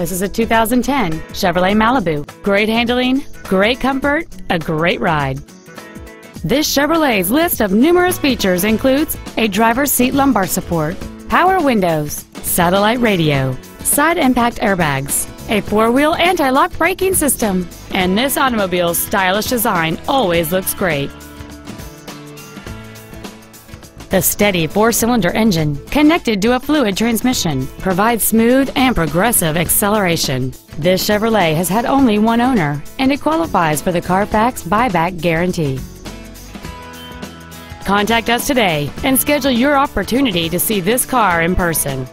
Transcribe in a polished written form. This is a 2010 Chevrolet Malibu. Great handling, great comfort, a great ride. This Chevrolet's list of numerous features includes a driver's seat lumbar support, power windows, satellite radio, side impact airbags, a four-wheel anti-lock braking system, and this automobile's stylish design always looks great. The steady four-cylinder engine, connected to a fluid transmission, provides smooth and progressive acceleration. This Chevrolet has had only one owner, and it qualifies for the Carfax buyback guarantee. Contact us today and schedule your opportunity to see this car in person.